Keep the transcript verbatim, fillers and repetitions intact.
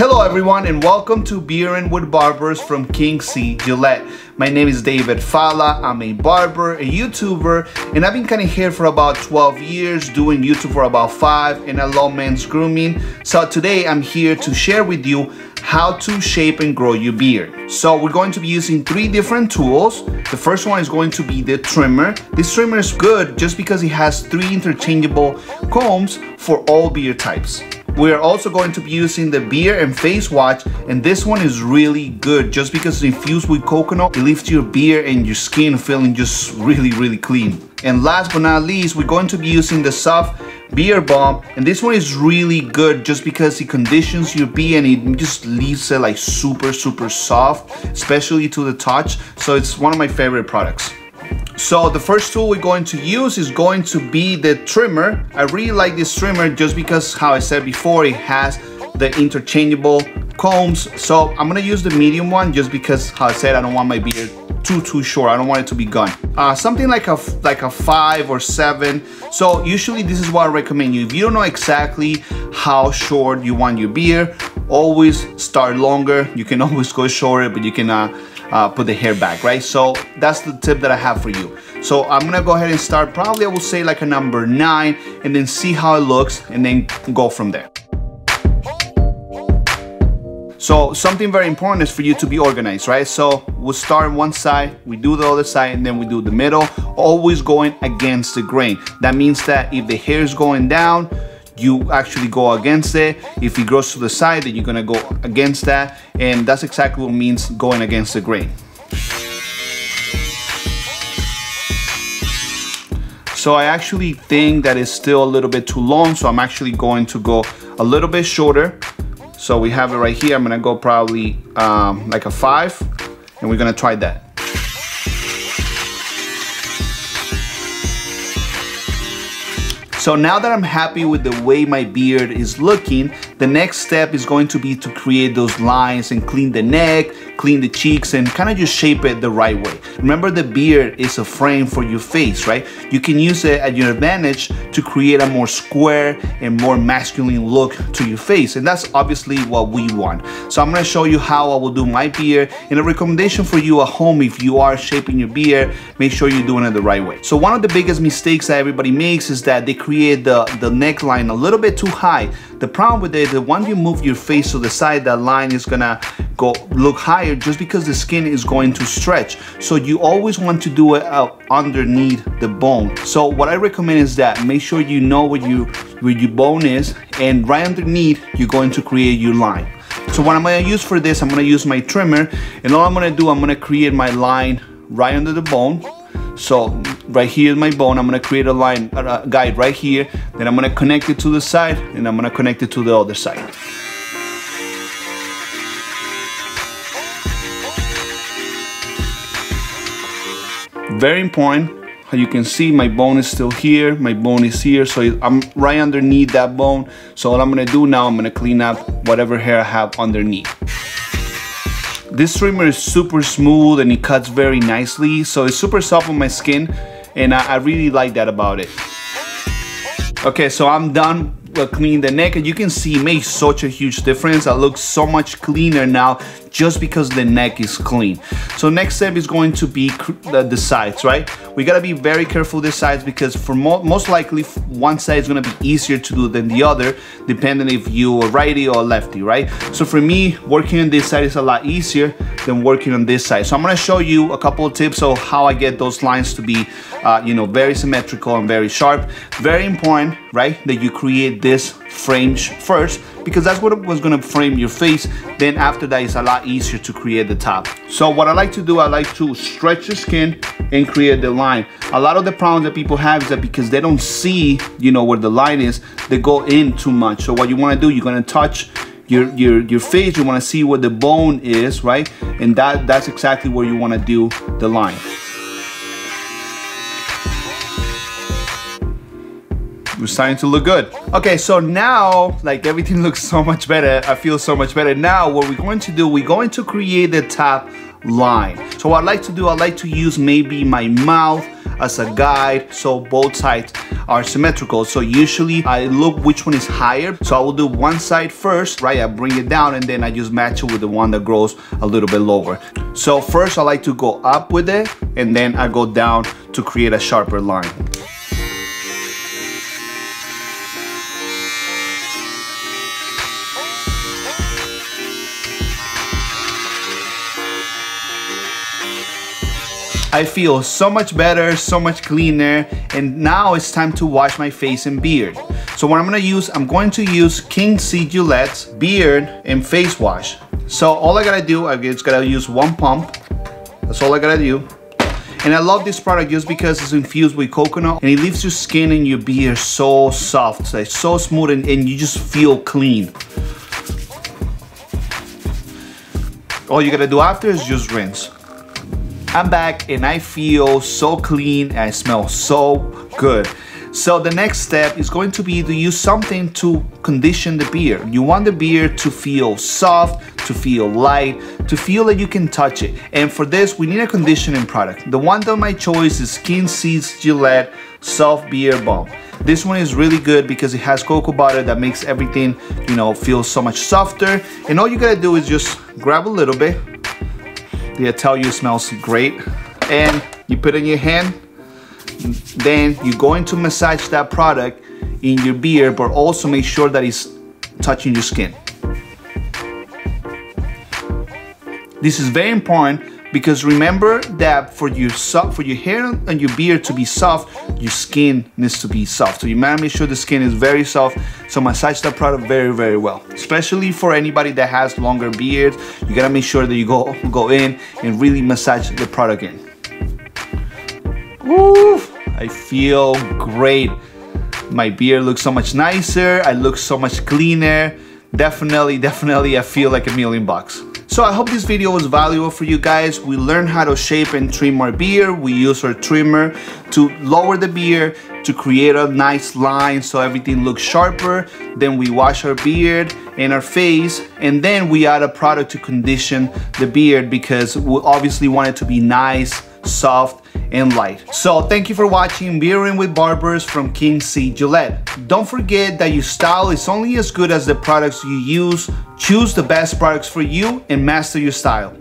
Hello everyone and welcome to Bearding with Barbers from King C. Gillette. My name is David Falla. I'm a barber, a YouTuber, and I've been cutting hair for about twelve years, doing YouTube for about five, and I love men's grooming. So today I'm here to share with you how to shape and grow your beard. So we're going to be using three different tools. The first one is going to be the trimmer. This trimmer is good just because it has three interchangeable combs for all beard types. We are also going to be using the beard and face wash, and this one is really good just because it's infused with coconut. It leaves your beard and your skin feeling just really, really clean. And last but not least, we're going to be using the soft beard balm, and this one is really good just because it conditions your beard and it just leaves it like super, super soft, especially to the touch. So it's one of my favorite products. So the first tool we're going to use is going to be the trimmer. I really like this trimmer just because, how I said before, it has the interchangeable combs. So I'm gonna use the medium one just because, how I said, I don't want my beard too too short. I don't want it to be gone. Uh, something like a like a five or seven. So usually this is what I recommend you. If you don't know exactly how short you want your beard, always start longer. You can always go shorter, but you can uh, uh, put the hair back, right? So that's the tip that I have for you. So I'm gonna go ahead and start, probably I will say like a number nine, and then see how it looks and then go from there. So something very important is for you to be organized, right? So we'll start on one side, we do the other side, and then we do the middle, always going against the grain. That means that if the hair is going down, you actually go against it. If it grows to the side, then you're gonna go against that. And that's exactly what it means going against the grain. So I actually think that it's still a little bit too long, so I'm actually going to go a little bit shorter. So we have it right here. I'm gonna go probably um, like a five, and we're gonna try that. So now that I'm happy with the way my beard is looking, the next step is going to be to create those lines and clean the neck, clean the cheeks, and kind of just shape it the right way. Remember, the beard is a frame for your face, right? You can use it at your advantage to create a more square and more masculine look to your face, and that's obviously what we want. So I'm gonna show you how I will do my beard, and a recommendation for you at home: if you are shaping your beard, make sure you're doing it the right way. So one of the biggest mistakes that everybody makes is that they create The, the neckline a little bit too high. The problem with it is that once you move your face to the side, that line is gonna go look higher just because the skin is going to stretch. So you always want to do it out underneath the bone. So what I recommend is that make sure you know where, you, where your bone is, and right underneath you're going to create your line. So what I'm gonna use for this, I'm gonna use my trimmer, and all I'm gonna do, I'm gonna create my line right under the bone. So right here is my bone. I'm gonna create a line, a guide right here. Then I'm gonna connect it to the side, and I'm gonna connect it to the other side. Very important. You can see my bone is still here. My bone is here. So I'm right underneath that bone. So all I'm gonna do now, I'm gonna clean up whatever hair I have underneath. This trimmer is super smooth and it cuts very nicely, so it's super soft on my skin, and I, I really like that about it. Okay, so I'm done cleaning the neck, and you can see it makes such a huge difference. I look so much cleaner now just because the neck is clean. So next step is going to be the, the sides, right? We gotta be very careful the sides, because for mo most likely one side is gonna be easier to do than the other, depending if you are righty or lefty, right? So for me, working on this side is a lot easier than working on this side. So I'm gonna show you a couple of tips of how I get those lines to be, uh, you know, very symmetrical and very sharp. Very important, right, that you create this frame first, because that's what was gonna frame your face. Then after that, it's a lot easier to create the top. So what I like to do, I like to stretch the skin and create the line. A lot of the problems that people have is that because they don't see, you know, where the line is, they go in too much. So what you wanna do, you're gonna touch your, your, your face, you wanna see where the bone is, right? And that, that's exactly where you wanna do the line. We're starting to look good. Okay, so now, like, everything looks so much better. I feel so much better. Now, what we're going to do, we're going to create the top line. So what I like to do, I like to use maybe my mouth as a guide so both sides are symmetrical. So usually I look which one is higher. So I will do one side first, right? I bring it down and then I just match it with the one that grows a little bit lower. So first I like to go up with it and then I go down to create a sharper line. I feel so much better, so much cleaner, and now it's time to wash my face and beard. So what I'm gonna use, I'm going to use King C. Gillette's Beard and Face Wash. So all I gotta do, I just gotta use one pump. That's all I gotta do. And I love this product just because it's infused with coconut and it leaves your skin and your beard so soft, like so smooth, and, and you just feel clean. All you gotta do after is just rinse. I'm back and I feel so clean and I smell so good. So the next step is going to be to use something to condition the beard. You want the beard to feel soft, to feel light, to feel that you can touch it. And for this, we need a conditioning product. The one of my choice is Skin Seeds Gillette Soft Beard Balm. This one is really good because it has cocoa butter that makes everything, you know, feel so much softer. And all you gotta do is just grab a little bit. I tell you, it smells great. And you put it in your hand, then you're going to massage that product in your beard, but also make sure that it's touching your skin. This is very important because remember that for your soft, for your hair and your beard to be soft, your skin needs to be soft. So you want to make sure the skin is very soft. So massage that product very, very well. Especially for anybody that has longer beards, you gotta make sure that you go go in and really massage the product in. Woo! I feel great. My beard looks so much nicer. I look so much cleaner. Definitely, definitely, I feel like a million bucks. So I hope this video was valuable for you guys. We learned how to shape and trim our beard. We use our trimmer to lower the beard, to create a nice line so everything looks sharper. Then we wash our beard and our face, and then we add a product to condition the beard because we obviously want it to be nice, soft, and light. So thank you for watching Bearding with Barbers from King C. Gillette. Don't forget that your style is only as good as the products you use. Choose the best products for you and master your style.